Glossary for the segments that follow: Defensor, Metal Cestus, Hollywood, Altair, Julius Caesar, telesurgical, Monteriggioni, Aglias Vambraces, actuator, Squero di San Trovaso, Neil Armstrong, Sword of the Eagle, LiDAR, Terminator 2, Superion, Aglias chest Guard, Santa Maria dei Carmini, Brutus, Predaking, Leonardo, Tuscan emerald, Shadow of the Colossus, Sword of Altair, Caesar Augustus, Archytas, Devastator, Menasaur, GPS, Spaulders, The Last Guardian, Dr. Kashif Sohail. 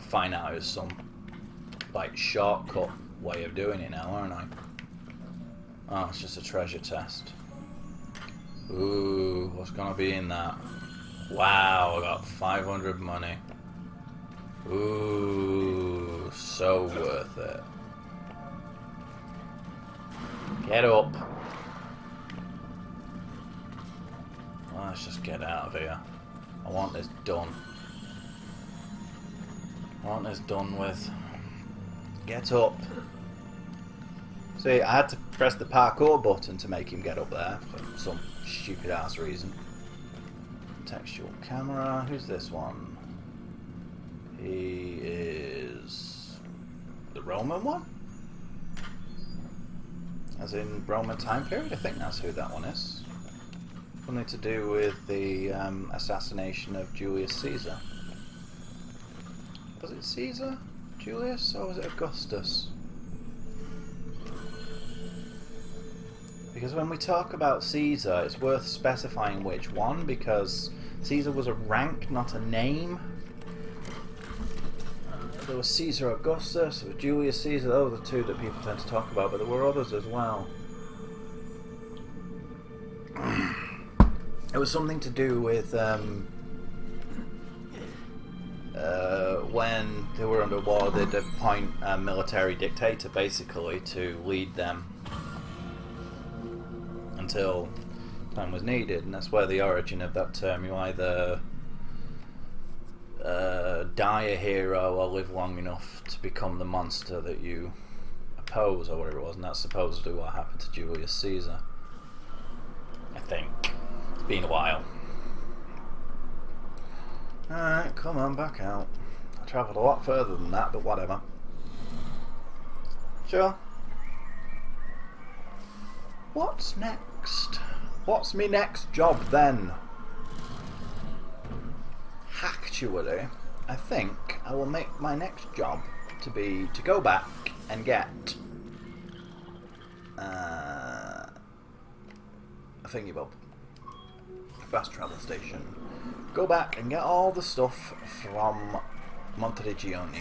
and find out there's some like shortcut way of doing it now, aren't I? Oh, it's just a treasure chest. Ooh, what's gonna be in that? Wow, I got 500 money. Ooh, so worth it. Get up. Let's just get out of here. I want this done. I want this done with. Get up. See, I had to press the parkour button to make him get up there for some stupid ass reason. Textual camera. Who's this one? He is the Roman one? As in Roman time period? I think that's who that one is. Something to do with the assassination of Julius Caesar. Was it Caesar? Julius? Or was it Augustus? Because when we talk about Caesar, it's worth specifying which one, because Caesar was a rank, not a name. There was Caesar Augustus, there was Julius Caesar, those are the two that people tend to talk about, but there were others as well. It was something to do with when they were under war, they'd appoint a military dictator basically to lead them until time was needed, and that's where the origin of that term, you either die a hero or live long enough to become the monster that you oppose, or whatever it was, and that's supposedly what happened to Julius Caesar. I think. It's been a while. Alright, come on, back out. I travelled a lot further than that, but whatever. Sure. What's next? What's me next job then? Actually, I think I will make my next job to be to go back and get a thingy bob, a fast travel station. Go back and get all the stuff from Monteriggioni.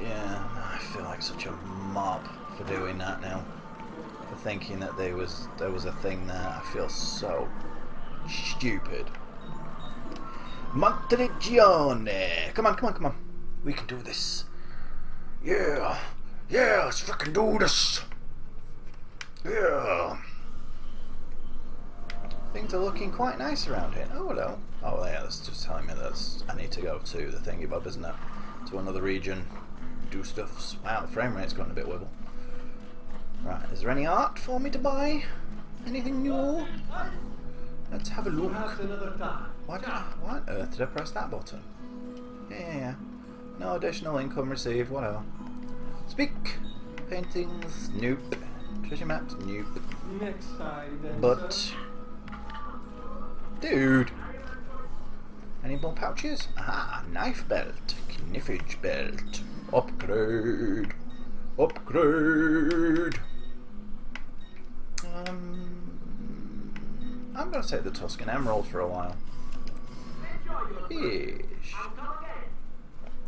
Yeah, I feel like such a mob for doing that now. For thinking that there was a thing there. I feel so stupid. Monteriggioni! Come on, come on, come on. We can do this. Yeah. Yeah, let's fucking do this. Yeah. Things are looking quite nice around here. Oh, hello. Oh, yeah, that's just telling me that I need to go to the thingy bob, isn't it? To another region. Do stuff. Wow, the frame rate's gone a bit wibble. Right, is there any art for me to buy? Anything new? Let's have a look. Why on earth did I press that button? Yeah. No additional income received, whatever. Speak. Paintings, nope. Treasure maps, nope. Next time then. But dude. Any more pouches? Ah, knife belt. Kniffage belt. Upgrade. Upgrade. I'm going to take the Tuscan emerald for a while. Ish.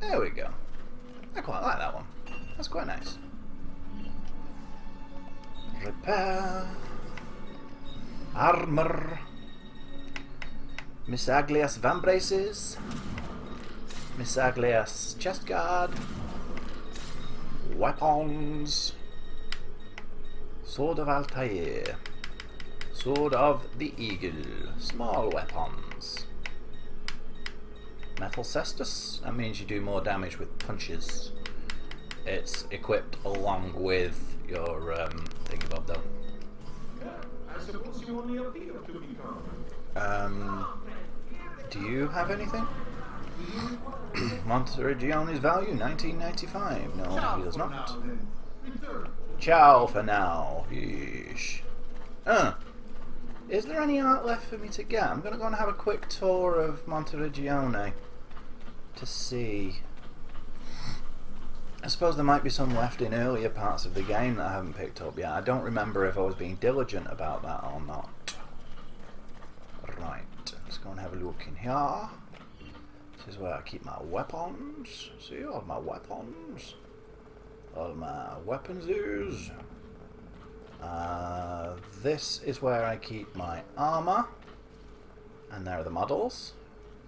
There we go. I quite like that one. That's quite nice. Repair. Armor. Miss Aglias Vambraces. Miss Aglias chest guard. Weapons. Sword of Altair. Sword of the Eagle. Small weapons. Metal Cestus. That means you do more damage with punches. It's equipped along with your thingy bob though. I suppose you only appear to be gone. Do you have anything? Monteriggioni's value, 1995. No, he does not. Ciao for now. Yeesh. Is there any art left for me to get? I'm going to go and have a quick tour of Monteriggioni to see. I suppose there might be some left in earlier parts of the game that I haven't picked up yet. I don't remember if I was being diligent about that or not. Right, let's go and have a look in here. This is where I keep my weapons. See, all my weapons. All my weapons is. This is where I keep my armor. And there are the models.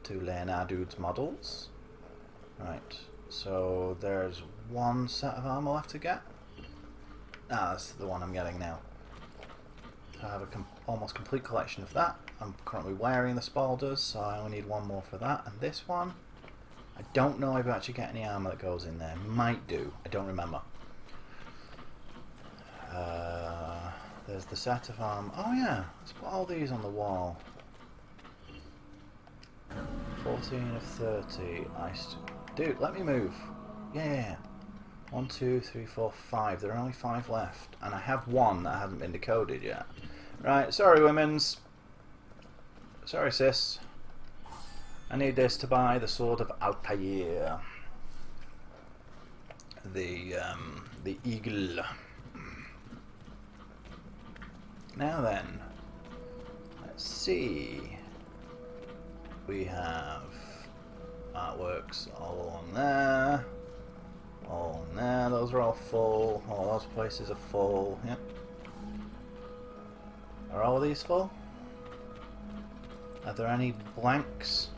Two Leonardo's models. Right, so there's one set of armor left to get. Ah, that's the one I'm getting now. I have a almost complete collection of that. I'm currently wearing the Spaulders, so I only need one more for that. And this one, I don't know if I actually get any armor that goes in there. Might do. I don't remember. There's the set of armor. Oh yeah, let's put all these on the wall. 14 of 30. Dude, let me move. Yeah. 1, 2, 3, 4, 5. There are only 5 left. And I have one that hasn't been decoded yet. Right, sorry women's. Sorry sis. I need this to buy the Sword of Altair. The Eagle. Now then. Let's see. We have artworks all along there. All along there. Those are all full. All those places are full. Yep. Are all of these full? Are there any blanks?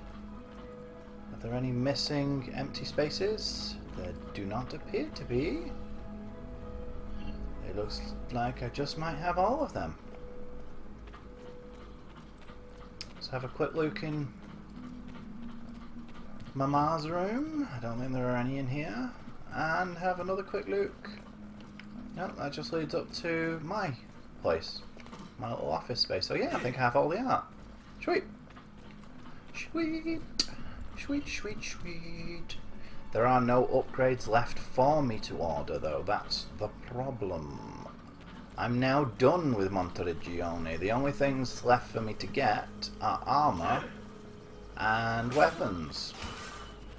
Are there any missing empty spaces? There do not appear to be. It looks like I just might have all of them. Let's have a quick look in Mama's room. I don't think there are any in here. And have another quick look. Nope, that just leads up to my place. My little office space. So yeah, I think I have all the art. Sweet. Sweet. Sweet, sweet, sweet. There are no upgrades left for me to order though. That's the problem. I'm now done with Monteriggioni. The only things left for me to get are armor and weapons.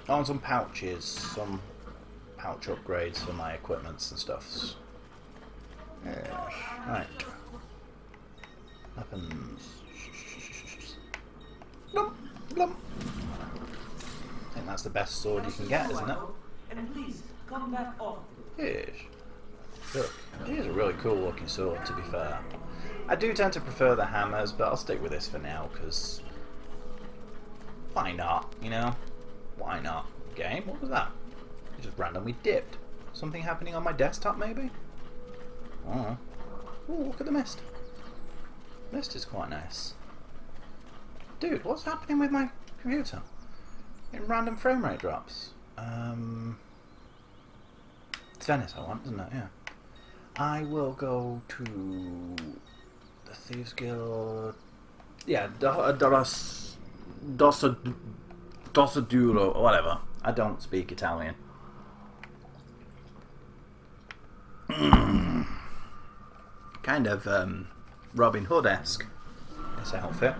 Oh, and some pouches, some pouch upgrades for my equipments and stuffs. Yeah. Right. Weapons. Blum, blum. I think that's the best sword you can get, isn't it? And please come back often. Yes. Look, it is a really cool looking sword, to be fair. I do tend to prefer the hammers, but I'll stick with this for now, because why not, you know? Why not? Game? What was that? It just randomly dipped. Something happening on my desktop, maybe? I don't know. Ooh, look at the mist. Mist is quite nice. Dude, what's happening with my computer? In random frame rate drops. It's Venice I want, isn't it? Yeah. I will go to the Thieves Guild. Yeah, D'orosoduro, whatever. I don't speak Italian. Kind of Robin Hood-esque, this outfit.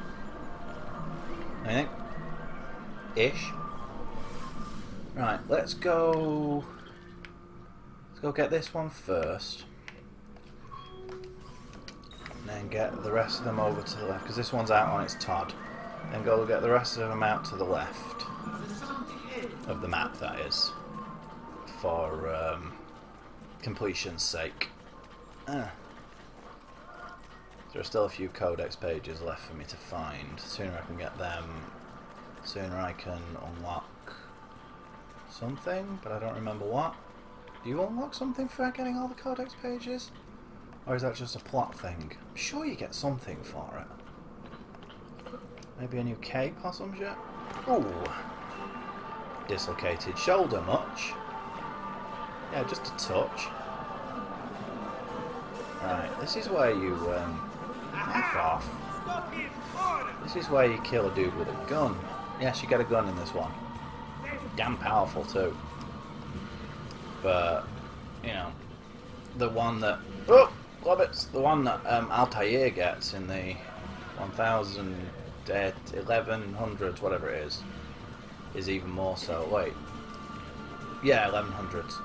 I think. Ish. Right, let's go. Let's go get this one first. And then get the rest of them over to the left, because this one's out on its Todd. Then go get the rest of them out to the left of the map, that is, for completion's sake. There are still a few codex pages left for me to find. The sooner I can get them, the sooner I can unlock something, but I don't remember what. Do you unlock something for getting all the codex pages? Or is that just a plot thing? I'm sure you get something for it. Maybe a new cape or some shit? Ooh! Dislocated shoulder much? Yeah, just a touch. Right, this is where you, knife off. This is where you kill a dude with a gun. Yes, you get a gun in this one. Damn powerful too. But, you know, the one that... Oh! Globbits! The one that Altair gets in the 1000... 1100s, whatever it is even more so. Wait, yeah, 1100s,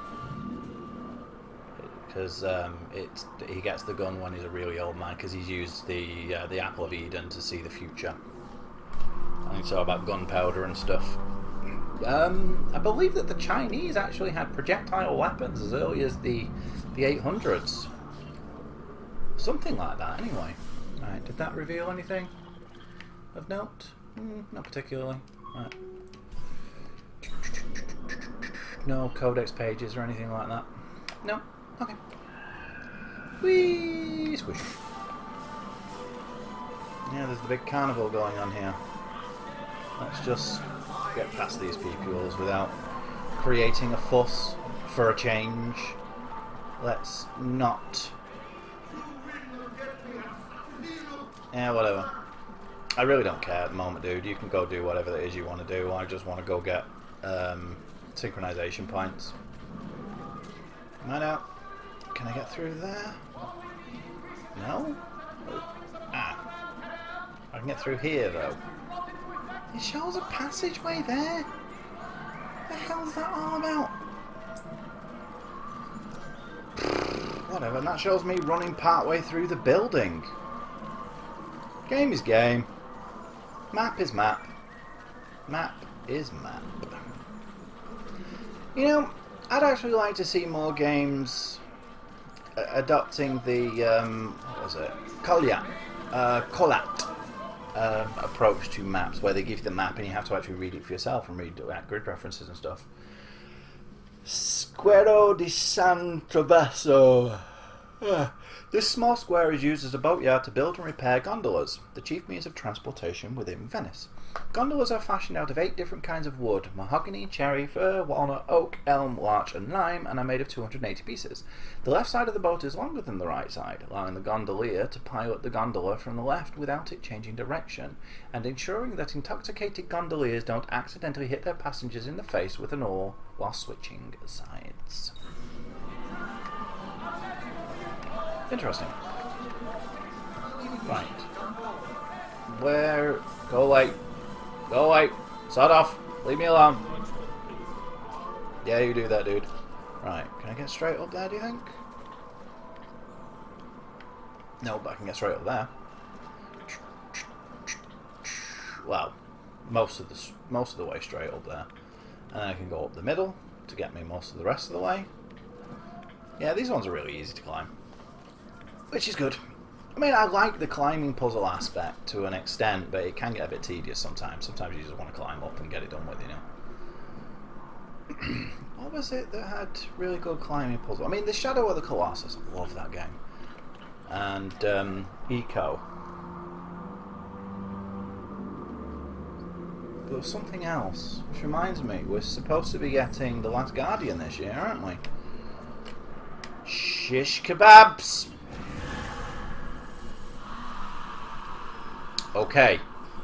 because he gets the gun when he's a really old man, because he's used the Apple of Eden to see the future, and it's all about gunpowder and stuff. I believe that the Chinese actually had projectile weapons as early as the 800s. Something like that, anyway. Alright, did that reveal anything of note? Not particularly. Right. No codex pages or anything like that. No? Okay. Whee! Squish. Yeah, there's the big carnival going on here. Let's just get past these peoples without creating a fuss for a change. Let's not. Yeah, whatever. I really don't care at the moment, dude. You can go do whatever it is you want to do. I just want to go get synchronization points. Am I now? Can I get through there? No? Ah. I can get through here, though. It shows a passageway there. What the hell's that all about? Whatever, and that shows me running partway through the building. Game is game. Map is map. Map is map. You know, I'd actually like to see more games adopting the what was it? Collat. Approach to maps, where they give you the map and you have to actually read it for yourself and read grid references and stuff. Squero di San Trovaso. This small square is used as a boatyard to build and repair gondolas, the chief means of transportation within Venice. Gondolas are fashioned out of 8 different kinds of wood: mahogany, cherry, fir, walnut, oak, elm, larch and lime, and are made of 280 pieces. The left side of the boat is longer than the right side, allowing the gondolier to pilot the gondola from the left without it changing direction, and ensuring that intoxicated gondoliers don't accidentally hit their passengers in the face with an oar while switching sides. Interesting. Right. Where? Go away. Go away. Sod off. Leave me alone. Yeah, you do that, dude. Right. Can I get straight up there, do you think? No, but I can get straight up there. Well, most of the way straight up there. And then I can go up the middle to get me most of the rest of the way. Yeah, these ones are really easy to climb. Which is good. I mean, I like the climbing puzzle aspect to an extent, but it can get a bit tedious sometimes. Sometimes you just want to climb up and get it done with, you know. What was it that had really good climbing puzzle? I mean, the Shadow of the Colossus. I love that game. And Eco. But there was something else, which reminds me, we're supposed to be getting The Last Guardian this year, aren't we? Shish kebabs! Okay,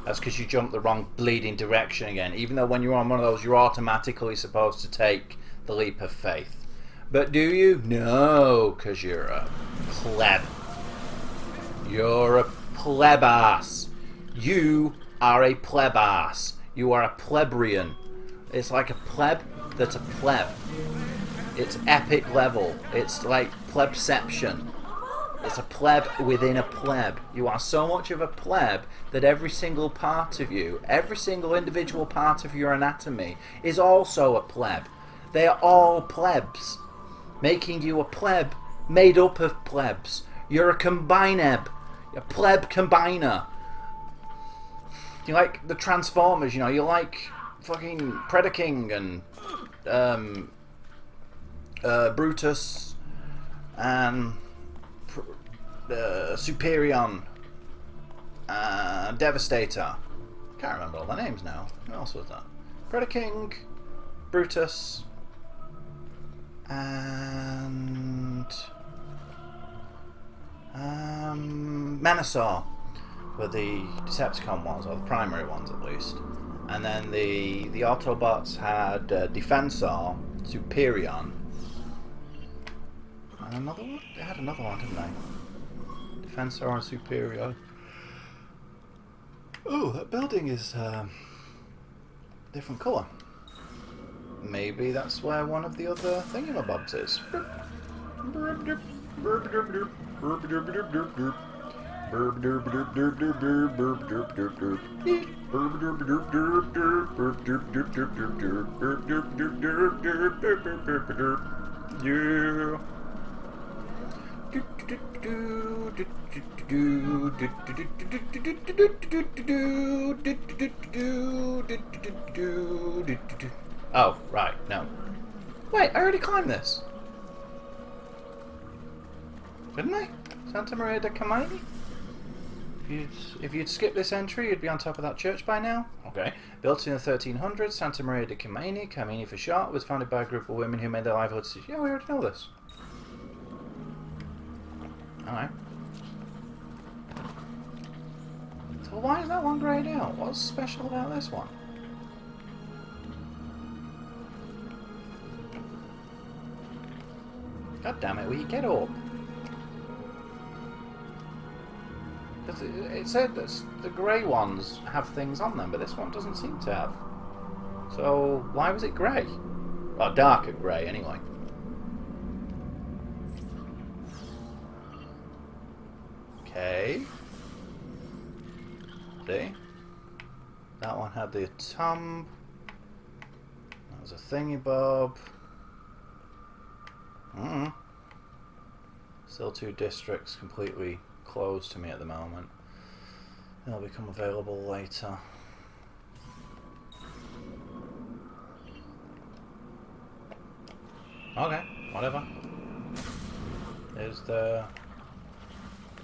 that's because you jumped the wrong bleeding direction again, even though when you're on one of those you're automatically supposed to take the leap of faith. But do you? No, because you're a pleb. You're a plebass. You are a plebass. You are a plebrian. It's like a pleb that's a pleb. It's epic level. It's like plebception. It's a pleb within a pleb. You are so much of a pleb that every single part of you, every single individual part of your anatomy is also a pleb. They are all plebs, making you a pleb made up of plebs. You're a combineb, a pleb combiner. You're like the Transformers, you know, you're like fucking Predaking and Brutus and Superion, Devastator. Can't remember all their names now. Who else was that? Predaking, Brutus, and Menasaur were the Decepticon ones, or the primary ones at least. And then the Autobots had Defensor, Superion, and another one. They had another one, didn't they? Defensor on Superior. Oh, that building is different colour. Maybe that's where one of the other thingamabobs is. Oh, right, no. Wait, I already climbed this. Didn't I? Santa Maria dei Carmini? If you'd skip this entry, you'd be on top of that church by now. Okay. Built in the 1300s, Santa Maria dei Carmini, Carmini for short, was founded by a group of women who made their livelihoods. Yeah, we already know this. Alright. So why is that one greyed out? What's special about this one? God damn it, will you get up? It said that the grey ones have things on them, but this one doesn't seem to have. So, why was it grey? Well, darker grey, anyway. Okay. See? That one had the tomb. That was a thingy-bob. Still two districts completely closed to me at the moment. They'll become available later. Okay, whatever. Is there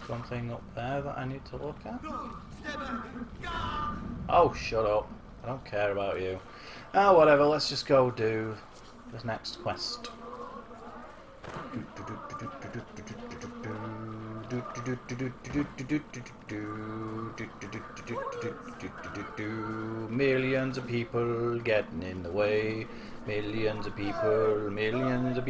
something up there that I need to look at? Oh, shut up. I don't care about you. Oh, whatever, let's just go do this next quest. Millions of people getting in the way. Millions of people getting in the way. Millions of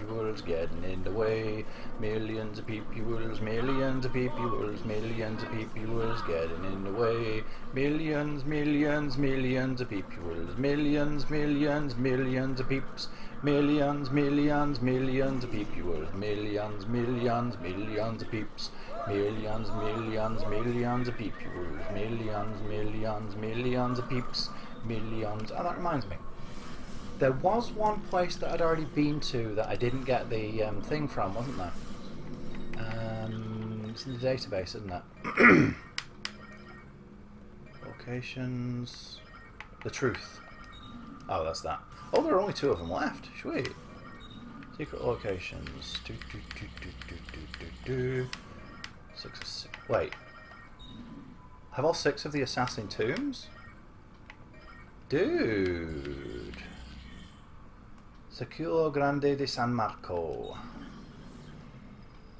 people getting in the way. Millions of people. Millions of peeps. Millions of people. Millions of peeps. Millions of people. Millions of peeps. Millions. Oh, that reminds me. There was one place that I'd already been to that I didn't get the thing from, wasn't there? It's in the database, isn't it? Locations. The truth. Oh, that's that. Oh, there are only two of them left. Sweet. Secret locations. 6 or 6. Wait. Have all 6 of the assassin tombs? Dude. Scuola Grande di San Marco.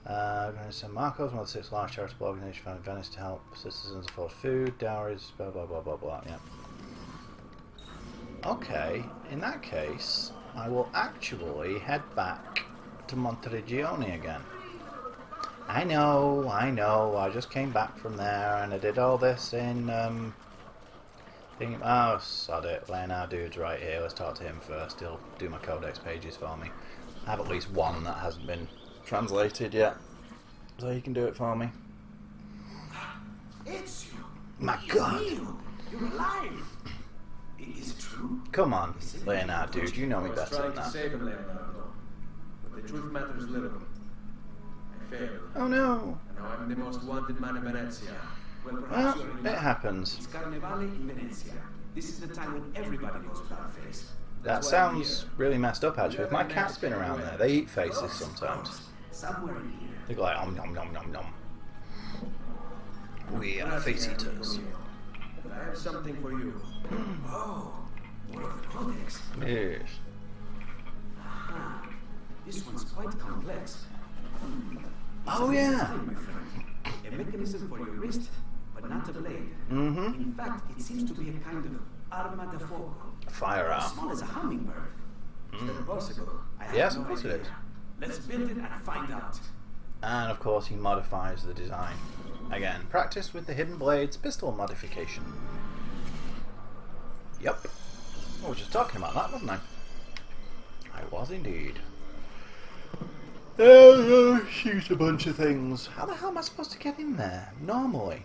Grande San Marco is one of the 6 large charitable organizations found in Venice to help citizens afford food, dowries, blah blah blah blah blah. Yeah. Okay, in that case, I will actually head back to Monteriggioni again. I know, I just came back from there and I did all this in oh, sod it. Leonard dude's right here. Let's talk to him first. He'll do my codex pages for me. I have at least one that hasn't been translated yet, so he can do it for me. It's you. My God! You're alive. Is it true? Come on, Leonard dude. You know me better than that. Save him, Leonardo, but the truth matters little. I failed. Oh no! Now I'm the most wanted man in Venezia. Well, it happens. It's Carnevale in Venezia. This is the time when everybody goes blackface. That sounds really messed up, actually. My cat's been around there. They eat faces sometimes. Somewhere in here. They go like, nom nom nom nom. We are face eaters. But I have something for you. Oh, one of the codex. Yes. Ah, this one's quite complex. Oh yeah. A mechanism for your wrist, but not a blade. Mm-hmm. In fact, it seems to be a kind of arma da foco. Firearm. As small as a hummingbird. Is that possible? Yes, of course it is. Let's build it and find out. And of course, he modifies the design. Again, practice with the hidden blades pistol modification. Yep. I was just talking about that, wasn't I? I was indeed. Shoot a bunch of things. How the hell am I supposed to get in there normally?